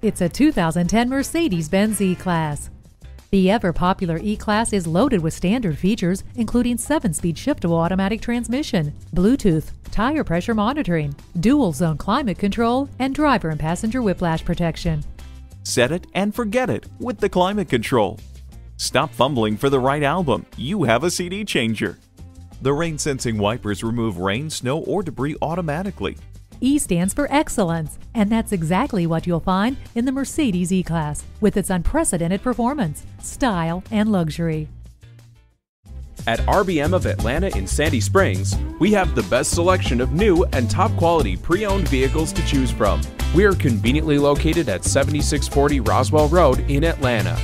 It's a 2010 Mercedes-Benz E-Class. The ever-popular E-Class is loaded with standard features, including 7-speed shiftable automatic transmission, Bluetooth, tire pressure monitoring, dual-zone climate control, and driver and passenger whiplash protection. Set it and forget it with the climate control. Stop fumbling for the right album. You have a CD changer. The rain-sensing wipers remove rain, snow, or debris automatically. E stands for excellence, and that's exactly what you'll find in the Mercedes E-Class with its unprecedented performance, style, and luxury. At RBM of Atlanta in Sandy Springs, we have the best selection of new and top-quality pre-owned vehicles to choose from. We are conveniently located at 7640 Roswell Road in Atlanta.